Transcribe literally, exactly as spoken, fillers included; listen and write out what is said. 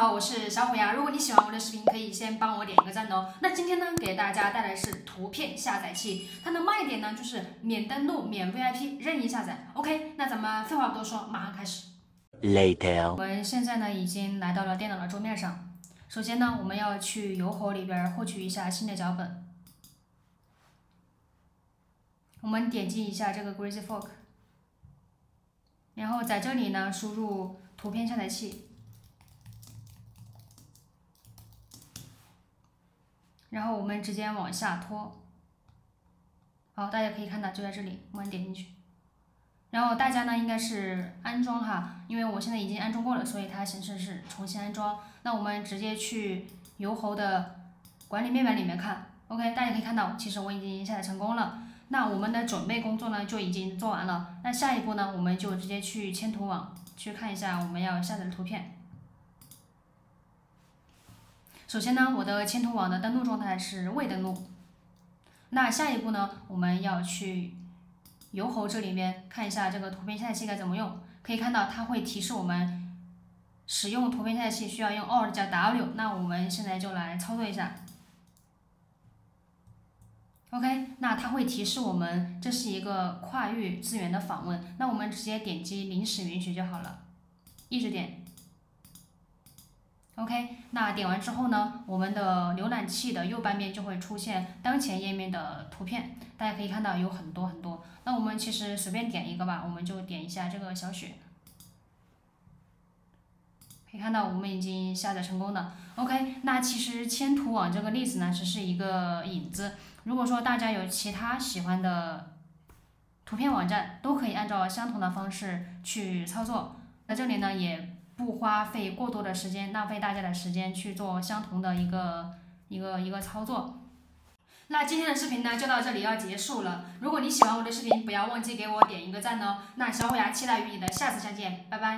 好，我是小虎牙。如果你喜欢我的视频，可以先帮我点一个赞哦。那今天呢，给大家带来是图片下载器，它的卖点呢就是免登录、免 V I P， 任意下载。OK， 那咱们废话不多说，马上开始。Later， 我们现在呢已经来到了电脑的桌面上。首先呢，我们要去油火里边获取一下新的脚本。我们点击一下这个 Greasy Fork， 然后在这里呢输入图片下载器。 然后我们直接往下拖，好，大家可以看到就在这里，我们点进去。然后大家呢应该是安装哈，因为我现在已经安装过了，所以它显示是重新安装。那我们直接去油猴的管理面板里面看 ，OK， 大家可以看到，其实我已经下载成功了。那我们的准备工作呢就已经做完了，那下一步呢我们就直接去千图网去看一下我们要下载的图片。 首先呢，我的千图网的登录状态是未登录。那下一步呢，我们要去油猴这里面看一下这个图片下载器该怎么用。可以看到，它会提示我们使用图片下载器需要用 Alt 加 W。那我们现在就来操作一下。OK， 那它会提示我们这是一个跨域资源的访问。那我们直接点击临时允许就好了，一直点。 OK， 那点完之后呢，我们的浏览器的右半面就会出现当前页面的图片，大家可以看到有很多很多。那我们其实随便点一个吧，我们就点一下这个小雪，可以看到我们已经下载成功了。OK， 那其实千图网这个例子呢，只是一个引子。如果说大家有其他喜欢的图片网站，都可以按照相同的方式去操作。那这里呢也。 不花费过多的时间，浪费大家的时间去做相同的一个一个一个操作。那今天的视频呢就到这里要结束了。如果你喜欢我的视频，不要忘记给我点一个赞哦。那小虎牙期待与你的下次相见，拜拜。